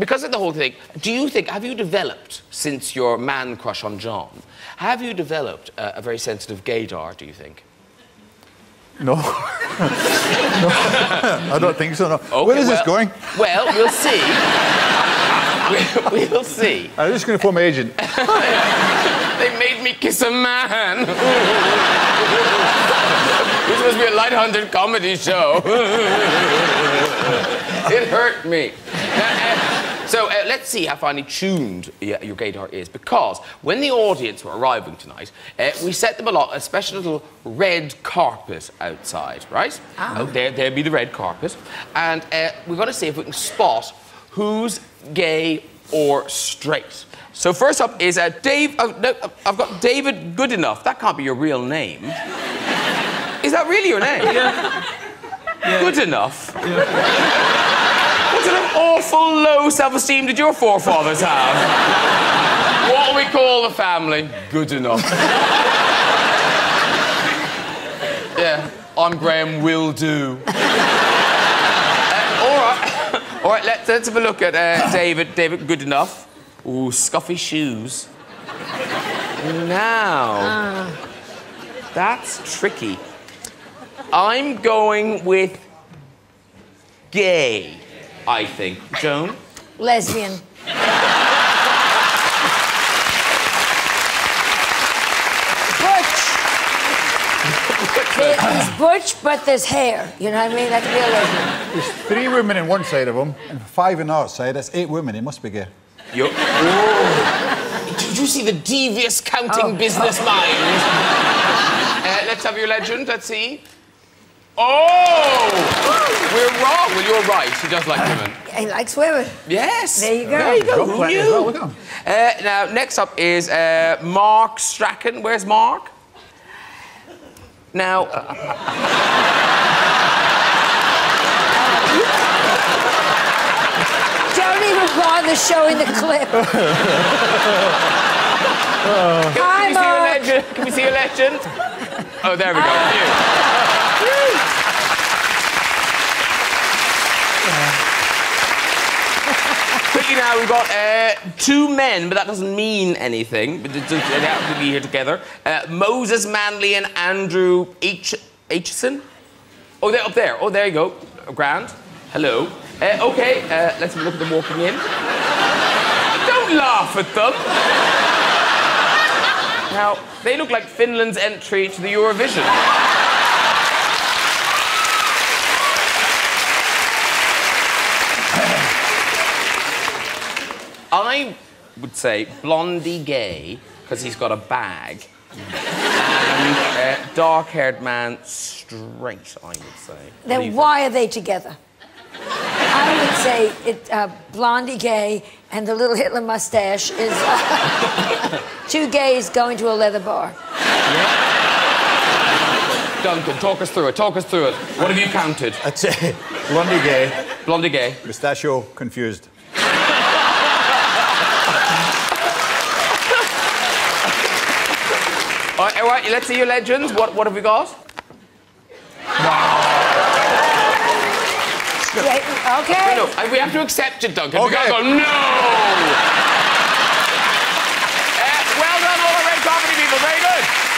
because of the whole thing, do you think, have you developed, since your man crush on John, have you developed a very sensitive gaydar, do you think? No. No. I don't think so, no. Okay, where is this going? Well, we'll see. We'll see. I'm just going to phone my agent. They made me kiss a man. This must be a light-hearted comedy show. It hurt me. So let's see how finely tuned your gaydar is, because when the audience were arriving tonight, we set them a special little red carpet outside, right? Ah. Oh, there'd be the red carpet. And we're going to see if we can spot who's gay or straight. So first up is I've got David Goodenough. That can't be your real name. Is that really your name? Yeah. Yeah. Goodenough? Yeah. What sort of awful low self-esteem did your forefathers have? What do we call the family? Goodenough. Yeah, I'm Graham, will do. All right, let's have a look at David Goodenough. Ooh, scuffy shoes. Now, that's tricky. I'm going with gay, I think. Joan? Lesbian. There's butch, but there's hair. You know what I mean? That could be a lesbian. There's 3 women in one side of them, and 5 in the other side. That's 8 women. It must be gay. Did you see the devious counting business mind? Let's have your legend. Let's see. Oh! We're wrong. Well, you're right. He does like women. He likes women. Yes. There you go. There you go. Who knew? Well, now, next up is Mark Strachan. Where's Mark? Now... Don't even bother showing the clip. Can we see your legend? Oh, there we go. Quickly now, we've got 2 men, but that doesn't mean anything. But they happen to be here together. Moses Manley and Andrew H. Aitchison. Oh, they're up there. Oh, there you go. Grand. Hello. OK, let's look at them walking in. Don't laugh at them. Now, they look like Finland's entry to the Eurovision. I would say blondie gay, because he's got a bag, and dark-haired man straight, I would say. Then why are they together? I would say blondie gay and the little Hitler moustache is 2 gays going to a leather bar. Yeah. Duncan, talk us through it, talk us through it. What have you counted? I'd say blondie gay. Blondie gay. Mustachio confused. All right, let's see your legends. What have we got? Wow. Okay. No, we have to accept it, Duncan. Okay. We can't go, no! Well done, all the red comedy people. Very good.